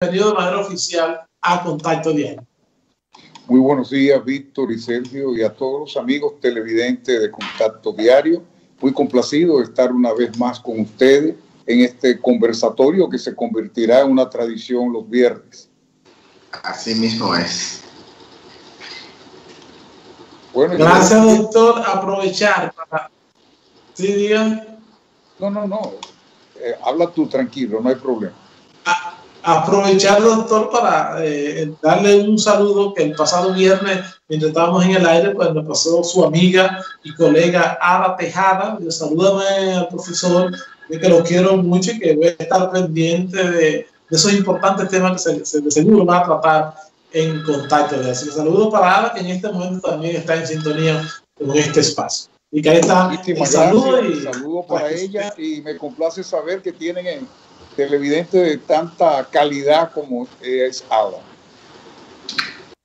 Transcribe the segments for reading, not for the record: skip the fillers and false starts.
Bienvenido de manera oficial a Contacto Diario. Muy buenos días, Víctor y Sergio, y a todos los amigos televidentes de Contacto Diario. Muy complacido de estar una vez más con ustedes en este conversatorio que se convertirá en una tradición los viernes. Así mismo es. Bueno, gracias, doctor. Aprovechar para... ¿Sí, diga? No. Habla tú, tranquilo, no hay problema. Aprovechar, doctor, para darle un saludo que el pasado viernes, mientras estábamos en el aire, pues me pasó su amiga y colega Ada Tejada. Yo salúdame al profesor, de que lo quiero mucho y que voy a estar pendiente de esos importantes temas que de seguro va a tratar en Contacto. Así que saludo para Ada, que en este momento también está en sintonía con este espacio. Y que ahí está el saludo. Y saludo para ella, y me complace saber que tienen televidente de tanta calidad como es ahora.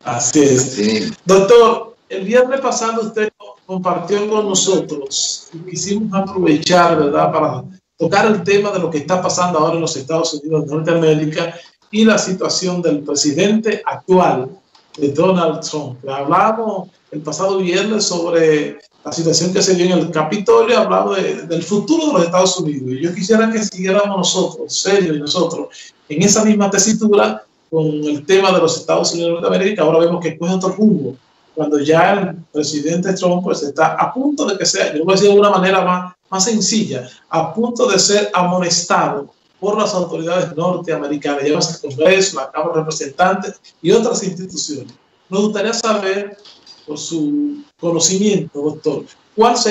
Así es. Sí. Doctor, el viernes pasado usted compartió con nosotros y quisimos aprovechar, ¿verdad?, para tocar el tema de lo que está pasando ahora en los Estados Unidos de Norteamérica y la situación del presidente actual, de Donald Trump. Hablamos el pasado viernes sobre la situación que se dio en el Capitolio, hablamos del futuro de los Estados Unidos. Y yo quisiera que siguiéramos nosotros, Sergio y nosotros, en esa misma tesitura con el tema de los Estados Unidos de Norteamérica. Ahora vemos que coge otro rumbo, cuando ya el presidente Trump pues está a punto de que sea, yo voy a decir de una manera más sencilla, a punto de ser amonestado por las autoridades norteamericanas, ya sea el Congreso, la Cámara de Representantes y otras instituciones. Nos gustaría saber, por su conocimiento, doctor, ¿cuál es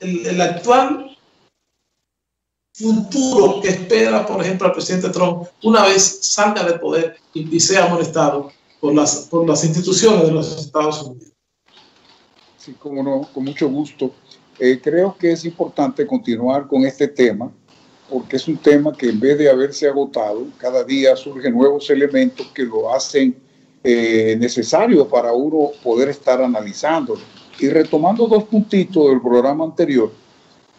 el actual futuro que espera, por ejemplo, al presidente Trump una vez salga del poder y sea amonestado por las instituciones de los Estados Unidos? Sí, como no, con mucho gusto. Creo que es importante continuar con este tema, porque es un tema que en vez de haberse agotado, cada día surgen nuevos elementos que lo hacen necesario para uno poder estar analizándolo. Y retomando dos puntitos del programa anterior,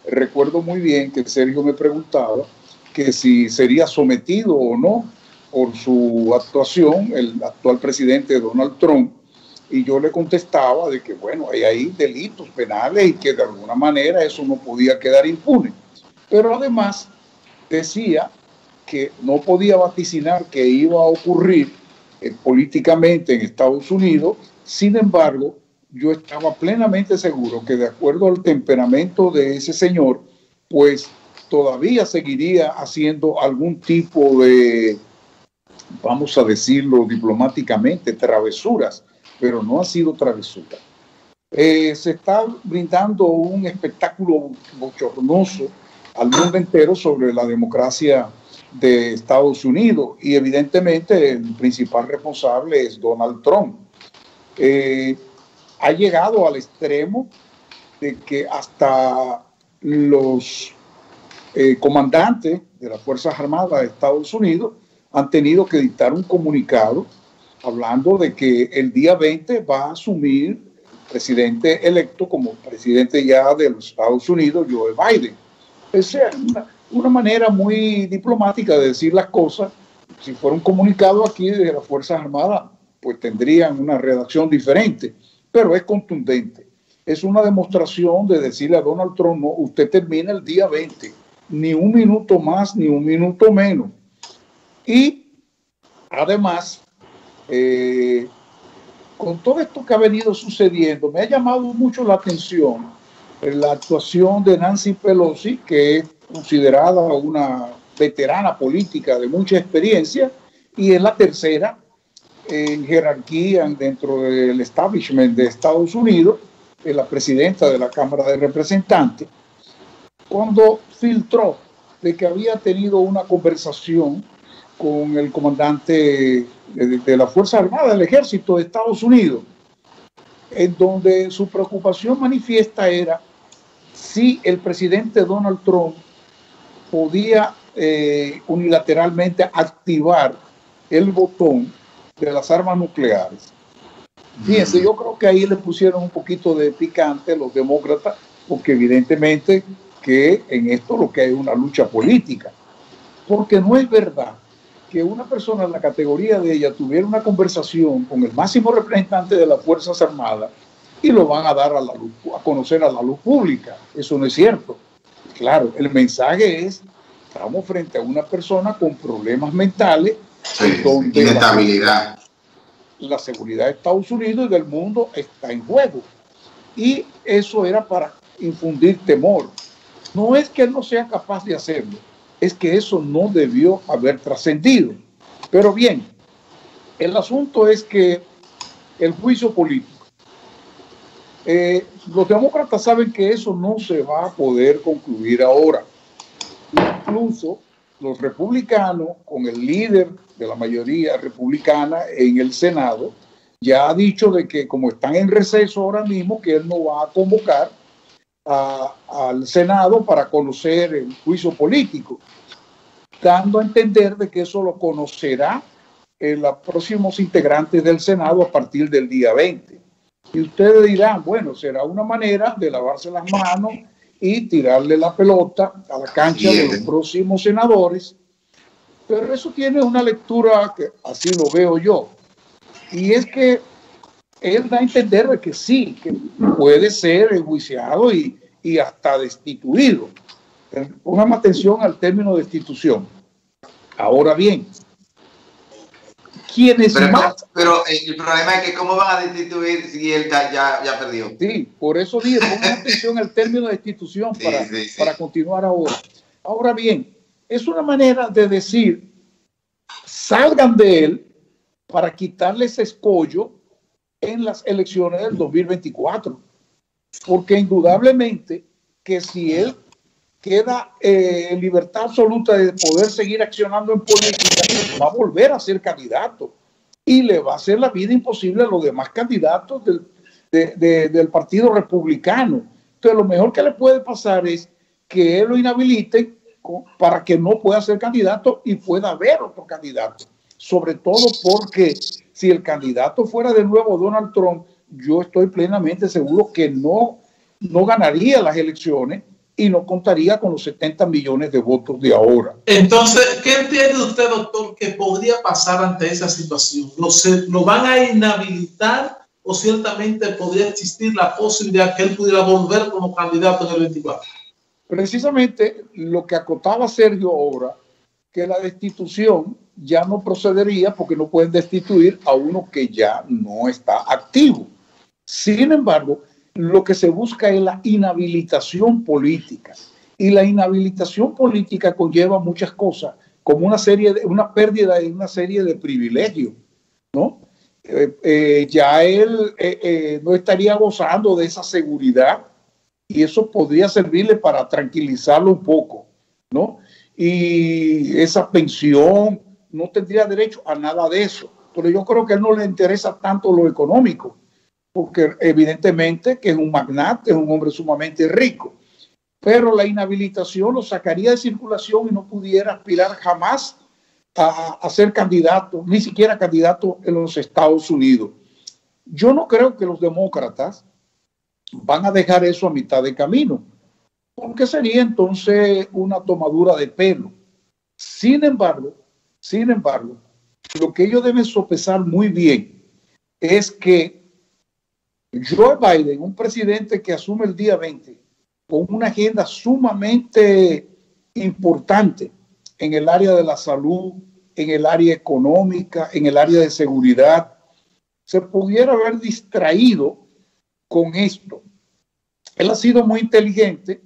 recuerdo muy bien que Sergio me preguntaba que si sería sometido o no por su actuación el actual presidente Donald Trump, y yo le contestaba de que bueno, hay ahí delitos penales y que de alguna manera eso no podía quedar impune, pero además decía que no podía vaticinar que iba a ocurrir políticamente en Estados Unidos. Sin embargo, yo estaba plenamente seguro que de acuerdo al temperamento de ese señor, pues todavía seguiría haciendo algún tipo de, vamos a decirlo diplomáticamente, travesuras, pero no ha sido travesura. Se está brindando un espectáculo bochornoso al mundo entero sobre la democracia de Estados Unidos, y evidentemente el principal responsable es Donald Trump. Ha llegado al extremo de que hasta los comandantes de las Fuerzas Armadas de Estados Unidos han tenido que dictar un comunicado hablando de que el día 20 va a asumir el presidente electo como presidente ya de los Estados Unidos, Joe Biden. Una manera muy diplomática de decir las cosas. Si fuera un comunicado aquí de las Fuerzas Armadas, pues tendrían una redacción diferente, pero es contundente. Es una demostración de decirle a Donald Trump: no, usted termina el día 20, ni un minuto más, ni un minuto menos. Y además, con todo esto que ha venido sucediendo, me ha llamado mucho la atención la actuación de Nancy Pelosi, que es considerada una veterana política de mucha experiencia y es la tercera en jerarquía dentro del establishment de Estados Unidos, es la presidenta de la Cámara de Representantes, cuando filtró de que había tenido una conversación con el comandante de la Fuerza Armada del Ejército de Estados Unidos, en donde su preocupación manifiesta era si el presidente Donald Trump podía unilateralmente activar el botón de las armas nucleares. Fíjense, yo creo que ahí le pusieron un poquito de picante los demócratas, porque evidentemente que en esto lo que hay es una lucha política, porque no es verdad que una persona en la categoría de ella tuviera una conversación con el máximo representante de las Fuerzas Armadas y lo van a dar a la luz, a conocer a la luz pública. Eso no es cierto. Claro, el mensaje es, estamos frente a una persona con problemas mentales, sí, donde la seguridad de Estados Unidos y del mundo está en juego. Y eso era para infundir temor. No es que él no sea capaz de hacerlo, es que eso no debió haber trascendido. Pero bien, el asunto es que el juicio político, los demócratas saben que eso no se va a poder concluir ahora. Incluso los republicanos, con el líder de la mayoría republicana en el Senado, ya ha dicho de que como están en receso ahora mismo, que él no va a convocar al Senado para conocer el juicio político, dando a entender de que eso lo conocerá los próximos integrantes del Senado a partir del día 20. Y ustedes dirán, bueno, será una manera de lavarse las manos y tirarle la pelota a la cancha de los próximos senadores, pero eso tiene una lectura que así lo veo yo, y es que él da a entender que sí, que puede ser enjuiciado y hasta destituido. Pongan atención al término destitución. Ahora bien, ¿quién es más? Pero el problema es que ¿cómo van a destituir si él ya perdió? Sí, por eso dije, pongan atención al término destitución para continuar ahora. Ahora bien, es una manera de decir, salgan de él para quitarles escollo en las elecciones del 2024, porque indudablemente que si él queda en libertad absoluta de poder seguir accionando en política, va a volver a ser candidato y le va a hacer la vida imposible a los demás candidatos del Partido Republicano. Entonces lo mejor que le puede pasar es que él lo inhabilite para que no pueda ser candidato y pueda haber otro candidato, sobre todo porque si el candidato fuera de nuevo Donald Trump, yo estoy plenamente seguro que no ganaría las elecciones y no contaría con los 70 millones de votos de ahora. Entonces, ¿qué entiende usted, doctor, que podría pasar ante esa situación? ¿Lo van a inhabilitar o ciertamente podría existir la posibilidad que él pudiera volver como candidato en el 24? Precisamente lo que acotaba Sergio ahora, que la destitución ya no procedería porque no pueden destituir a uno que ya no está activo. Sin embargo, lo que se busca es la inhabilitación política. Y la inhabilitación política conlleva muchas cosas, como una pérdida de una serie de privilegios, ¿no? Ya él no estaría gozando de esa seguridad y eso podría servirle para tranquilizarlo un poco, ¿no? Y esa pensión, no tendría derecho a nada de eso, pero yo creo que a él no le interesa tanto lo económico, porque evidentemente que es un magnate, es un hombre sumamente rico, pero la inhabilitación lo sacaría de circulación y no pudiera aspirar jamás a ser candidato, ni siquiera candidato en los Estados Unidos. Yo no creo que los demócratas van a dejar eso a mitad de camino, porque sería entonces una tomadura de pelo. Sin embargo, lo que ellos deben sopesar muy bien es que Joe Biden, un presidente que asume el día 20, con una agenda sumamente importante en el área de la salud, en el área económica, en el área de seguridad, se pudiera haber distraído con esto. Él ha sido muy inteligente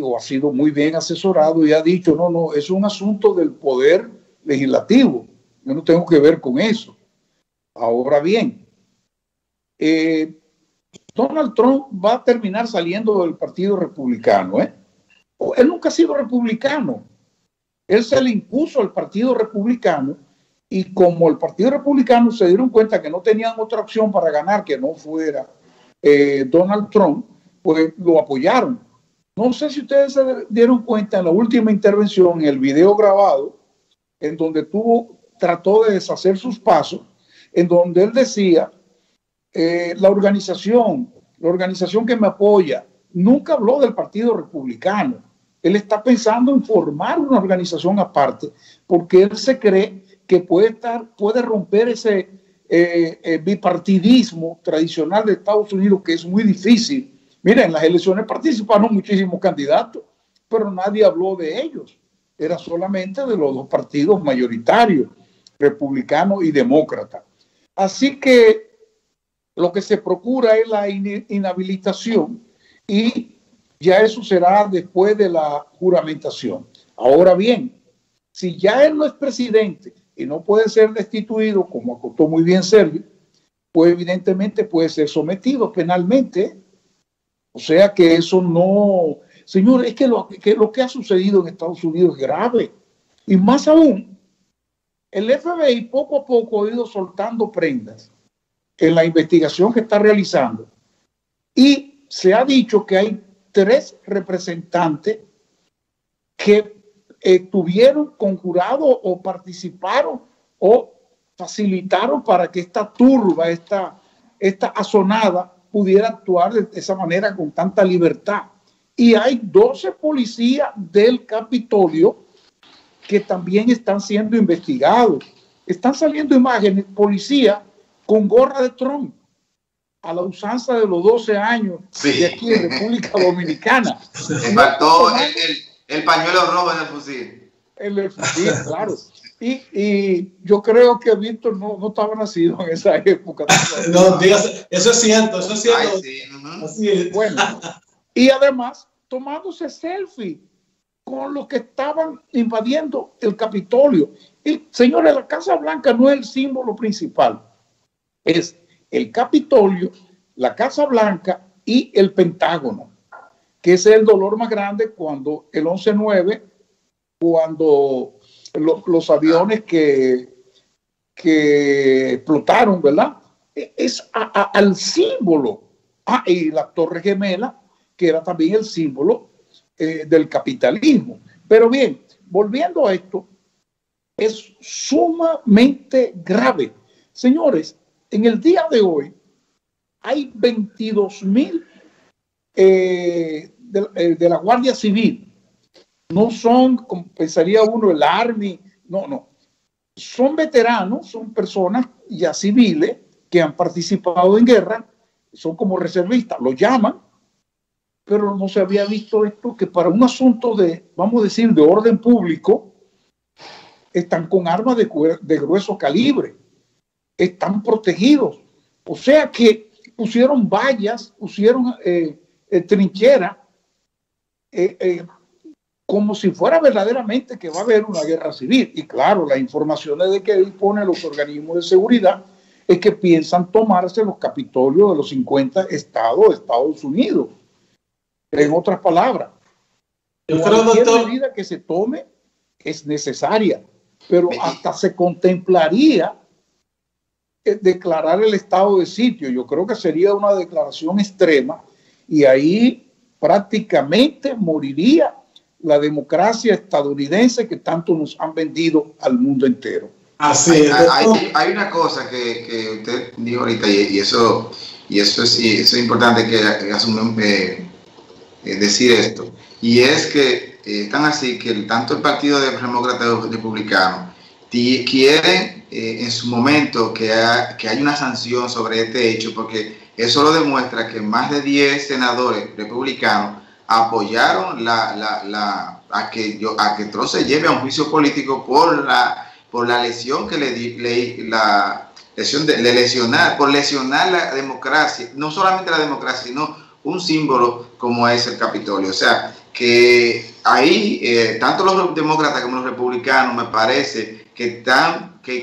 o ha sido muy bien asesorado y ha dicho, no, es un asunto del poder legislativo, yo no tengo que ver con eso. Ahora bien, Donald Trump va a terminar saliendo del Partido Republicano, ¿eh? Él nunca ha sido republicano, él se le impuso al Partido Republicano y como el Partido Republicano se dieron cuenta que no tenían otra opción para ganar que no fuera Donald Trump, pues lo apoyaron. No sé si ustedes se dieron cuenta en la última intervención, en el video grabado, en donde trató de deshacer sus pasos, en donde él decía, la organización que me apoya, nunca habló del Partido Republicano, Él está pensando en formar una organización aparte, porque él se cree que puede romper ese bipartidismo tradicional de Estados Unidos, que es muy difícil. Mira, en las elecciones participaron muchísimos candidatos, pero nadie habló de ellos. Era solamente de los dos partidos mayoritarios, republicano y demócrata. Así que lo que se procura es la inhabilitación, y ya eso será después de la juramentación. Ahora bien, si ya él no es presidente y no puede ser destituido, como acotó muy bien Sergio, pues evidentemente puede ser sometido penalmente. O sea que eso no... Señor, es que lo que ha sucedido en Estados Unidos es grave. Y más aún, el FBI poco a poco ha ido soltando prendas en la investigación que está realizando. Y se ha dicho que hay 3 representantes que estuvieron conjurados o participaron o facilitaron para que esta turba, esta azonada, pudiera actuar de esa manera con tanta libertad. Y hay 12 policías del Capitolio que también están siendo investigados. Están saliendo imágenes, policía con gorra de Trump, a la usanza de los 12 años de aquí de República Dominicana. Le faltó el pañuelo rojo en el fusil. El fusil, claro. Y yo creo que Víctor no estaba nacido en esa época. No, dígase, eso es cierto, eso es cierto. Ay, sí, así es. Bueno, y además tomándose selfie con los que estaban invadiendo el Capitolio. Y, señores, la Casa Blanca no es el símbolo principal. Es el Capitolio, la Casa Blanca y el Pentágono, que es el dolor más grande cuando el 11/9, cuando los aviones que explotaron, ¿verdad? Es al símbolo. Ah, y la Torre Gemela, que era también el símbolo del capitalismo. Pero bien, volviendo a esto, es sumamente grave. Señores, en el día de hoy hay 22.000 de la Guardia Civil. No son, como pensaría uno, el Army. No, no. Son veteranos, son personas ya civiles que han participado en guerra. Son como reservistas, los llaman. Pero no se había visto esto, que para un asunto de, vamos a decir, de orden público, están con armas de grueso calibre. Están protegidos. O sea que pusieron vallas, pusieron trincheras, como si fuera verdaderamente que va a haber una guerra civil. Y claro, las informaciones de que disponen los organismos de seguridad es que piensan tomarse los capitolios de los 50 estados de Estados Unidos. En otras palabras, cualquier medida que se tome es necesaria, pero hasta se contemplaría declarar el estado de sitio. Yo creo que sería una declaración extrema y ahí prácticamente moriría la democracia estadounidense que tanto nos han vendido al mundo entero. Así es. Hay una cosa que usted dijo ahorita, y eso es importante que decir esto, y es que están así, que tanto el partido de demócrata y republicano quieren en su momento que haya una sanción sobre este hecho, porque eso lo demuestra que más de 10 senadores republicanos apoyaron a que Trump se lleve a un juicio político por la lesión que lesionar la democracia, no solamente la democracia, sino un símbolo como es el Capitolio. O sea, que ahí tanto los demócratas como los republicanos me parece que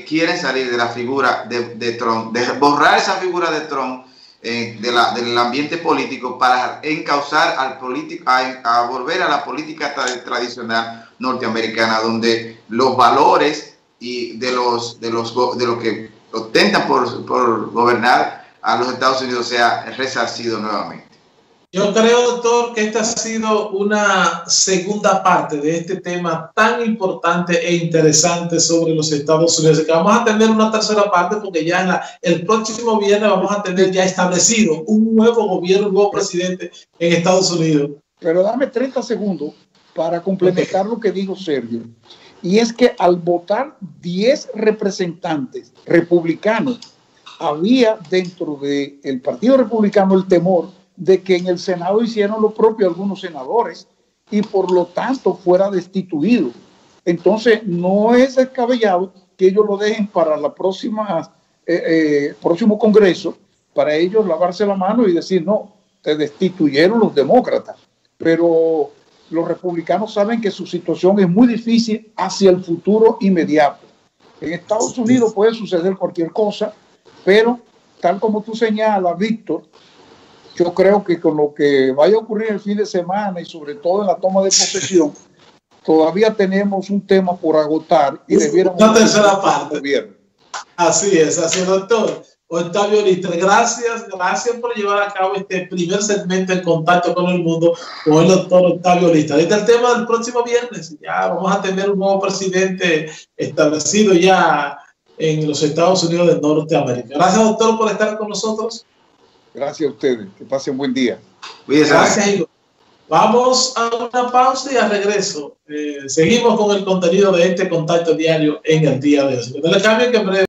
quieren salir de la figura de Trump, de borrar esa figura de Trump del ambiente político, para encauzar al político a volver a la política tradicional norteamericana, donde los valores y de los que ostentan por gobernar a los Estados Unidos sea resarcido nuevamente. Yo creo, doctor, que esta ha sido una segunda parte de este tema tan importante e interesante sobre los Estados Unidos, que vamos a tener una tercera parte, porque ya el próximo viernes vamos a tener ya establecido un nuevo gobierno, un nuevo presidente en Estados Unidos. Pero dame 30 segundos para complementar lo que dijo Sergio, y es que al votar 10 representantes republicanos, había dentro del Partido Republicano el temor de que en el Senado hicieran lo propio algunos senadores y por lo tanto fuera destituido. Entonces no es descabellado que ellos lo dejen para la próxima, próximo Congreso, para ellos lavarse la mano y decir no, te destituyeron los demócratas. Pero los republicanos saben que su situación es muy difícil hacia el futuro inmediato. En Estados Unidos puede suceder cualquier cosa, pero tal como tú señalas, Víctor, yo creo que con lo que vaya a ocurrir el fin de semana y sobre todo en la toma de posesión, todavía tenemos un tema por agotar y debiéramos... Una tercera parte. Así es, doctor. Octavio Lister, gracias por llevar a cabo este primer segmento en contacto con el mundo con el doctor Octavio Lister. Ahorita el tema del próximo viernes, ya vamos a tener un nuevo presidente establecido ya en los Estados Unidos de Norteamérica. Gracias, doctor, por estar con nosotros. Gracias a ustedes, que pasen buen día. Gracias. Vamos a una pausa y al regreso seguimos con el contenido de este contacto diario en el día de hoy. No le cambien, que en breve